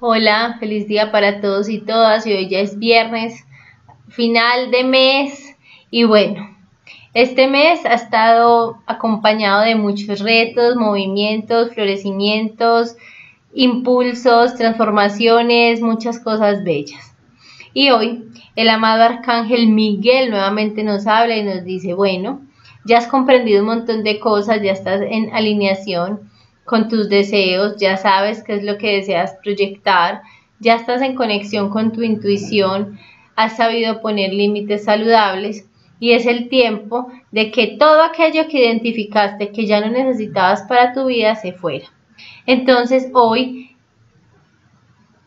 Hola, feliz día para todos y todas, y hoy ya es viernes, final de mes, y bueno, este mes ha estado acompañado de muchos retos, movimientos, florecimientos, impulsos, transformaciones, muchas cosas bellas. Y hoy el amado Arcángel Miguel nuevamente nos habla y nos dice, bueno, ya has comprendido un montón de cosas, ya estás en alineación con tus deseos, ya sabes qué es lo que deseas proyectar, ya estás en conexión con tu intuición, has sabido poner límites saludables y es el tiempo de que todo aquello que identificaste que ya no necesitabas para tu vida se fuera. Entonces hoy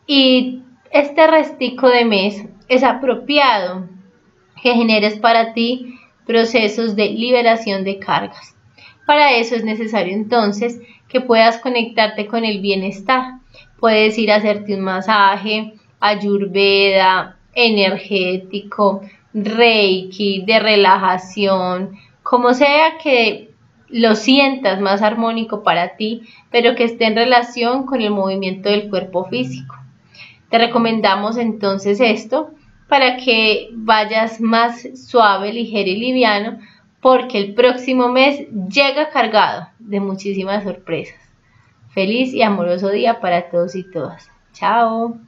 y este restico de mes es apropiado que generes para ti procesos de liberación de cargas. Para eso es necesario entonces que puedas conectarte con el bienestar. Puedes ir a hacerte un masaje, ayurveda, energético, reiki, de relajación, como sea que lo sientas más armónico para ti, pero que esté en relación con el movimiento del cuerpo físico. Te recomendamos entonces esto para que vayas más suave, ligero y liviano, porque el próximo mes llega cargado de muchísimas sorpresas. Feliz y amoroso día para todos y todas. Chao.